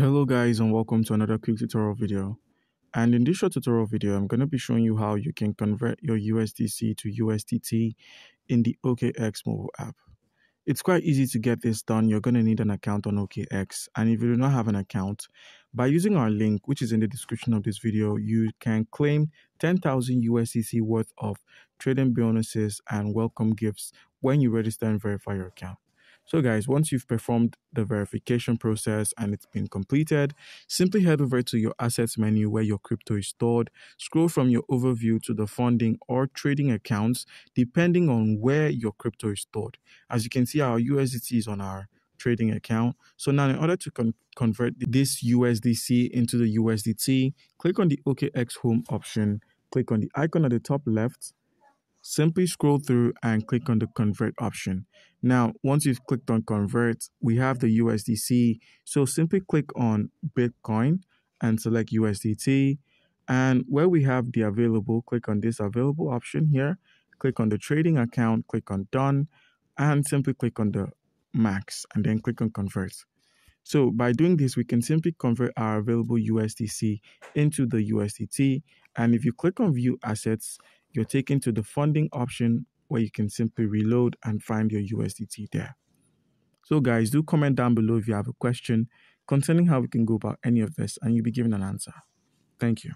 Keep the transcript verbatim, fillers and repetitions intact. Hello guys, and welcome to another quick tutorial video. And in this short tutorial video, I'm going to be showing you how you can convert your U S D C to U S D T in the O K X mobile app. It's quite easy to get this done. You're going to need an account on O K X, and if you do not have an account, by using our link which is in the description of this video, you can claim ten thousand U S D C worth of trading bonuses and welcome gifts when you register and verify your account. So guys, once you've performed the verification process and it's been completed, simply head over to your assets menu where your crypto is stored. Scroll from your overview to the funding or trading accounts, depending on where your crypto is stored. As you can see, our U S D T is on our trading account. So now, in order to con convert this U S D C into the U S D T, click on the O K X Home option, click on the icon at the top left, simply scroll through and click on the convert option. Now, once you've clicked on convert, we have the U S D C. So simply click on Bitcoin and select U S D T. And where we have the available, click on this available option here. Click on the trading account, click on done, and simply click on the max and then click on convert. So by doing this, we can simply convert our available U S D C into the U S D T. And if you click on view assets, you're taken to the funding option where you can simply reload and find your U S D T there. So guys, do comment down below if you have a question concerning how we can go about any of this, and you'll be given an answer. Thank you.